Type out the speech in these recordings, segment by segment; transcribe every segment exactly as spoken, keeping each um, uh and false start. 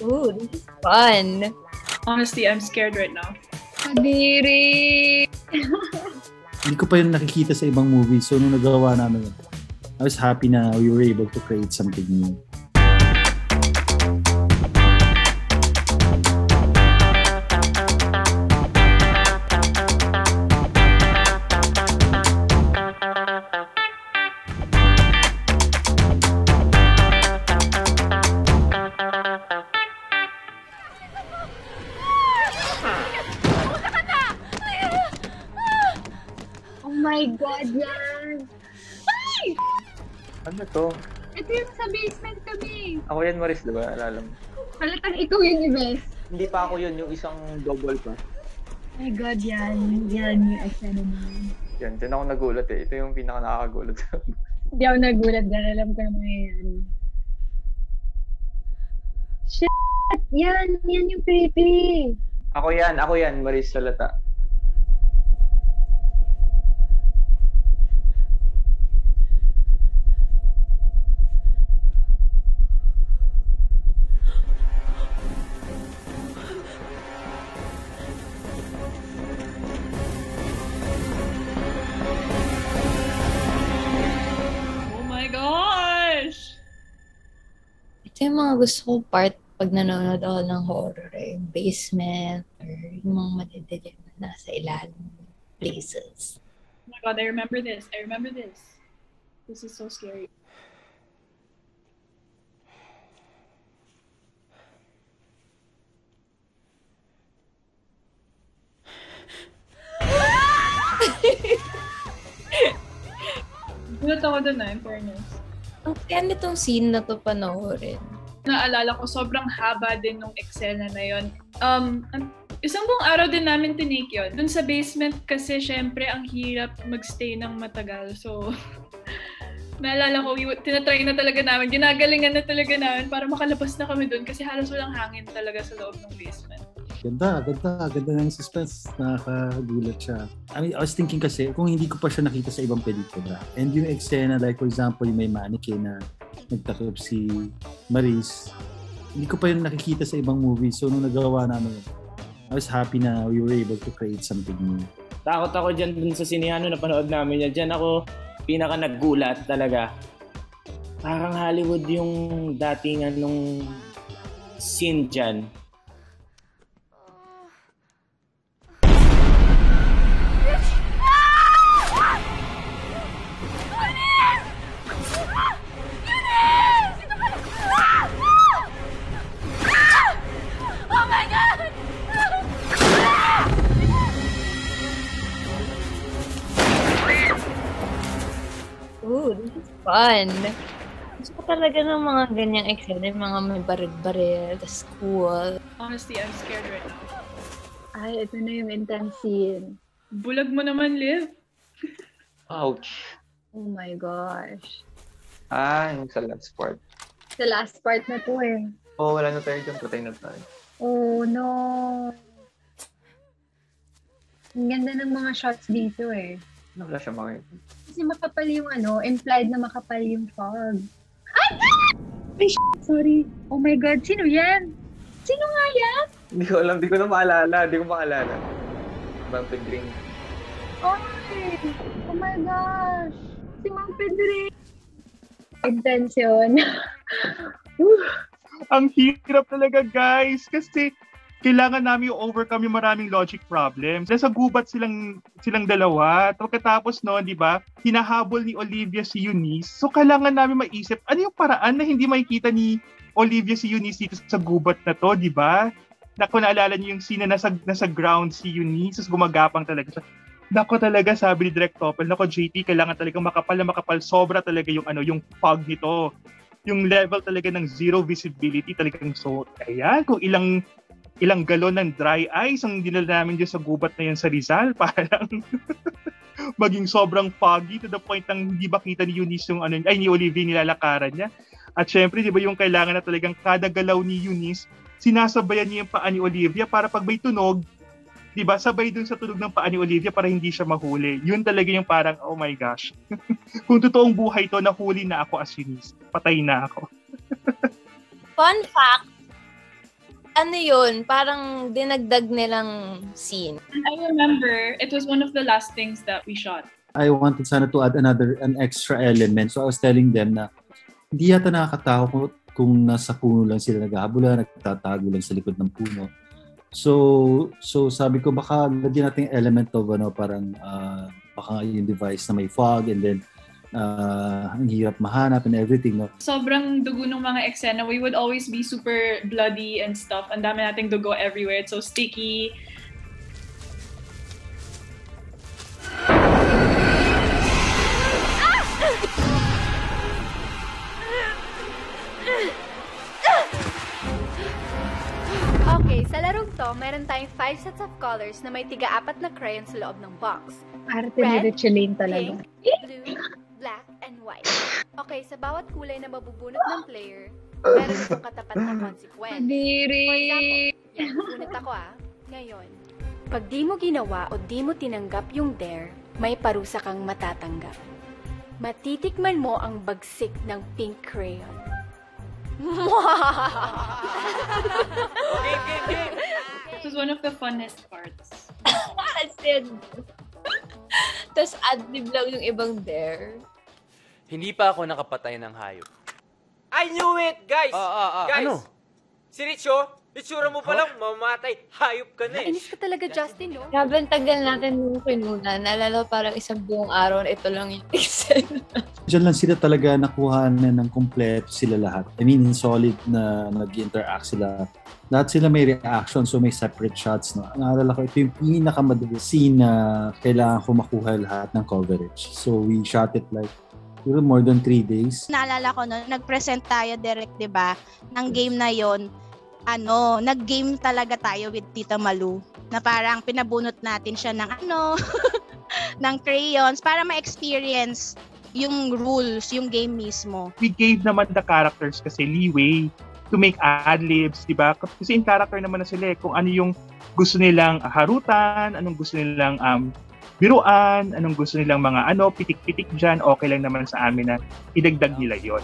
Ooh, this is fun. Honestly, I'm scared right now. Kadiri! Hindi ko pa yun nakikita sa ibang movie. So, nung nagawa namin yun, I was happy na we were able to create something new. Ito. Ito yung sa basement kami. Ako yan, Maris, diba? Alala mo. Halatang ikaw yun, Ives. Hindi pa ako yun, yung isang double pa. Oh my God, yan. Yan yung isa naman. Yan, dyan ako nagulat eh. Ito yung pinaka nakakagulat. Hindi ako nagulat dyan. Alam ko naman yan. Shit! Yan! Yan yung creepy! Ako yan, ako yan, Maris, salata. Yung mga gusto ko part pag nanonood ako ng horror eh. Basement or yung mga madidilim na nasa ilalim places. Oh my God, I remember this. I remember this. This is so scary. Gulat ako dun na, in fairness. Ang kaya nitong scene na to panoorin. Naalala ko, sobrang haba din nung eksena na yun. Um, isang buong araw din namin tinake yun. Dun sa basement kasi syempre ang hirap magstay ng matagal. So, naalala ko, tinatry na talaga namin. Ginagalingan na talaga namin para makalabas na kami dun kasi halos walang hangin talaga sa loob ng basement. Ganda, ganda, ganda ng suspense. Nakakagulat siya. I mean, I was thinking kasi, kung hindi ko pa siya nakita sa ibang pelikula. And yung eksena, like for example, yung may mannequin na nagtakip si Maris, hindi ko pa yun nakikita sa ibang movie. So, nung nagawa namin, I was happy na we were able to create something new. Takot ako dyan dun sa Sineano, napanood namin yan. Dyan ako pinaka naggulat talaga. Parang Hollywood yung dating anong scene dyan. Fun. Gusto ko talaga ng mga ganyang eksena, mga may baril-baril, that's cool. Honestly, I'm scared right now. Ay, ito na yung intense scene. Bulag mo naman, Liv. Ouch. Oh my gosh. Ah, yung sa last part. Sa last part na to eh. Oo, oh, wala na tayo dyan. Patay na tayo. Oh no. Ang ganda ng mga shots dito eh. Wala siya makikita. Kasi makapal yung ano, implied na makapal yung fog. Ay! Ay, shit! Sorry. Oh my God, sino yan? Sino nga yan? Hindi ko alam, hindi ko na maalala. Hindi ko maalala. Mang Pedring. Ay! Oh my gosh! Si Mang Pedring! Intense yun. Ang hirap talaga, guys. Kasi kailangan namin overcome yung maraming logic problems. Nasa gubat silang silang dalawa. Pagkatapos noon, di ba, hinahabol ni Olivia si Eunice. So, kailangan namin maisip, ano yung paraan na hindi makikita ni Olivia si Eunice dito sa gubat na to, di ba? Naku, naalala niyo yung scene na nasa, nasa ground si Eunice, gumagapang talaga. Naku talaga, sabi ni Direk Topel, naku J T, kailangan talaga makapal na makapal. Sobra talaga yung, ano, yung fog nito. Yung level talaga ng zero visibility talagang so, ayan, kung ilang ilang galon ng dry ice ang dinala namin dyan sa gubat na yun sa Rizal. Parang maging sobrang foggy to the point ng hindi ba kita ni Eunice yung ano, ay ni Olivia nilalakaran niya. At syempre, di ba yung kailangan na talagang kada galaw ni Eunice, sinasabayan niya yung paa ni Olivia para pag may tunog, di ba, sabay dun sa tunog ng paa ni Olivia para hindi siya mahuli. Yun talaga yung parang, oh my gosh. Kung totoong buhay to, nahuli na ako as Eunice. Patay na ako. Fun fact, ano yun, parang dinagdag nilang scene. I remember, it was one of the last things that we shot. I wanted sana to add another, an extra element. So I was telling them na hindi yata nakakatakot kung nasa puno lang sila naghahabulan, nagtatago lang sa likod ng puno. So, so sabi ko baka lagyan natin element of ano, parang uh, baka yung device na may fog and then uh, ang hirap mahanap and everything. No? Sobrang dugo ng mga eksena. We would always be super bloody and stuff. Ang dami nating dugo everywhere. It's so sticky. Okay, sa larong to, meron tayong five sets of colors na may tiga-apat na crayon sa loob ng box. Arte ni Richelin talaga. Pink, blue, black, and white. Okay, sa bawat kulay na mabubunot ng player, meron itong katapat na consequence. Diri! For example, yan, bunot ako ah, ngayon. Pag di mo ginawa o di mo tinanggap yung dare, may parusa kang matatanggap. Matitikman mo ang bagsik ng pink crayon. This was one of the funnest parts. Asin! Tapos ad-lib lang yung ibang dare. Hindi pa ako nakapatay ng hayop. I knew it! Guys! Uh, uh, uh, guys! Ano? Si Richo, itsura mo palang mamatay. Hayop ka na eh. Nainis ka talaga, Justin, no? Habang tagal natin yung kinuna, nalala parang isang buong araw ito lang yung eksena. Diyan lang sila talaga nakuha na ng kompleto sila lahat. I mean, solid na nag-interact sila. Lahat sila may reaction, so may separate shots. No? Naalala ko, ito yung pinakamadalas scene na kailangan ko makuha lahat ng coverage. So we shot it like more than three days. Naalala ko noon, nag-present tayo direct, di ba? Ng game na yon, ano, nag-game talaga tayo with Tita Malu. Na parang pinabunot natin siya ng ano, ng crayons para ma-experience yung rules, yung game mismo. We gave naman the characters kasi leeway to make ad-libs, diba? Kasi in character naman na sila kung ano yung gusto nilang harutan, anong gusto nilang um, biruan, anong gusto nilang mga ano, pitik-pitik dyan, okay lang naman sa amin na idagdag nila yon.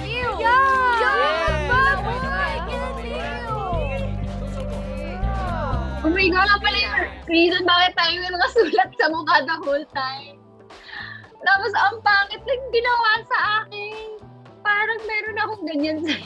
Ew! Yeah! Yeah! Oh my God! Ew! Oh my God! Ang pala yung reason bakit tayo yung nakasulat sa mukha the whole time. Tapos, ang pangit na ginawa sa akin. Parang meron akong ganyan sa'yo.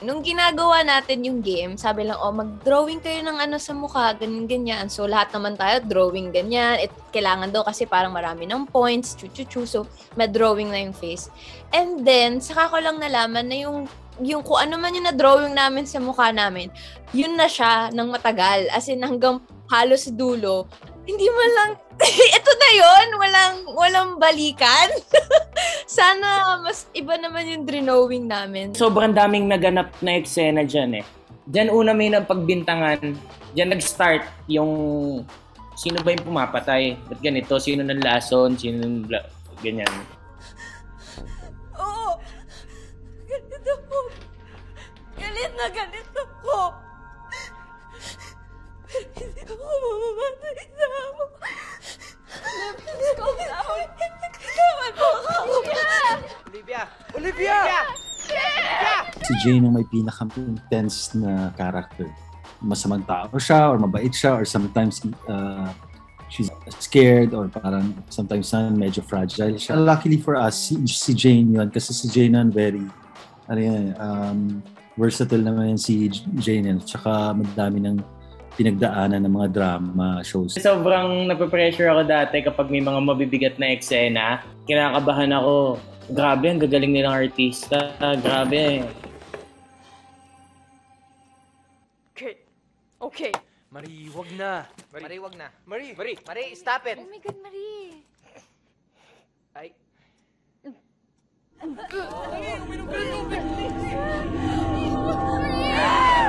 Nung ginagawa natin yung game, sabi lang, oh, mag-drawing kayo ng ano sa mukha, ganyan-ganyan. So, lahat naman tayo, drawing ganyan. It, kailangan daw kasi parang marami ng points, chu-chu-chu. So, may drawing na yung face. And then, saka ko lang nalaman na yung yung kung ano man yung na-drawing namin sa mukha namin, yun na siya ng matagal. As in, hanggang halos dulo, hindi man lang, ito na yun, walang, walang balikan. Sana mas iba naman yung drawing namin. Sobrang daming naganap na eksena dyan eh. Dyan una may napagbintangan, dyan nag-start yung sino ba yung pumapatay? Ba't ganito? Sino ng lason? Sino ng bla... ganyan. Oo! Ganito po! Galit na ganito po! Hindi ako mamamatay sa ako. Please calm down. Tama po ako. Olivia! Olivia! Olivia! Si Jane ang may pinaka-intense na character. Masamang tao siya or mabait siya or sometimes uh, she's scared or parang sometimes uh, medyo fragile siya. Luckily for us, si, si Jane yun kasi si Jane yun very, ano yun, um, versatile naman si Jane yun. Tsaka magdami ng pinagdaanan ng mga drama shows. Sobrang napapressure ako dati kapag may mga mabibigat na eksena. Kinakabahan ako. Grabe, ang gagaling nilang artista. Grabe. Okay. Okay. Marie, wag na. Marie, Marie wag na. Marie. Marie. Marie, stop it. Oh my God, Marie. Ay. Marie, uminom ka ng tubig. Marie!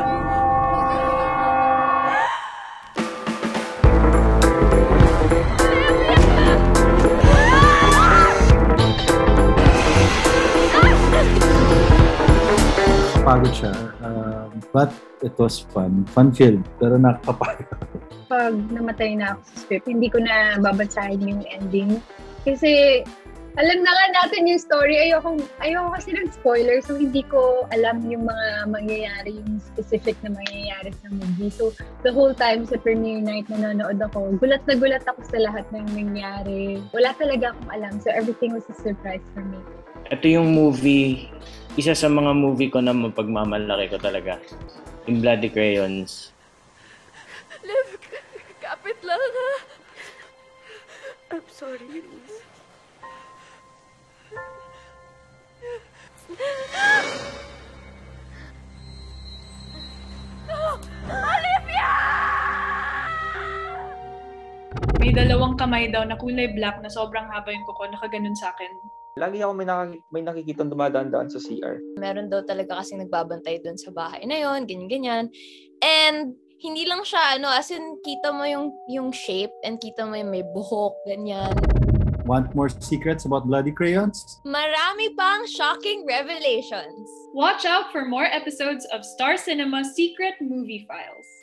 Pagod siya. Uh, but it was fun. Fun film. Pero nakakapagod. Pag namatay na ako sa script, hindi ko na babasahin yung ending. Kasi Alam na nga natin yung story. Ayoko, ayoko kasi ng spoiler. So, hindi ko alam yung mga mangyayari, yung specific na mangyayari sa movie. So, the whole time sa premiere night nanonood ako, gulat na gulat ako sa lahat ng nangyari. Wala talaga akong alam. So, everything was a surprise for me. Ito yung movie, isa sa mga movie ko na mapagmamalaki ko talaga. Yung Bloody Crayons. Liv, kapit lang ha. I'm sorry, Liz. Olivia! May dalawang kamay daw na kulay black na sobrang haba yung kuko, nakaganon sa akin. Lagi ako may, nakik may nakikitang dumadaan-daan sa C R. Meron daw talaga kasing nagbabantay doon sa bahay na yun, ganyan-ganyan. And hindi lang siya, ano, as in kita mo yung, yung shape and kita mo yung may buhok, ganyan. Want more secrets about Bloody Crayons? Marami pang shocking revelations! Watch out for more episodes of Star Cinema Secret Movie Files.